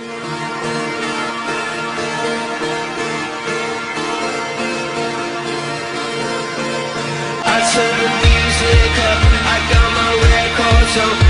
I turn the music up, I got my records on.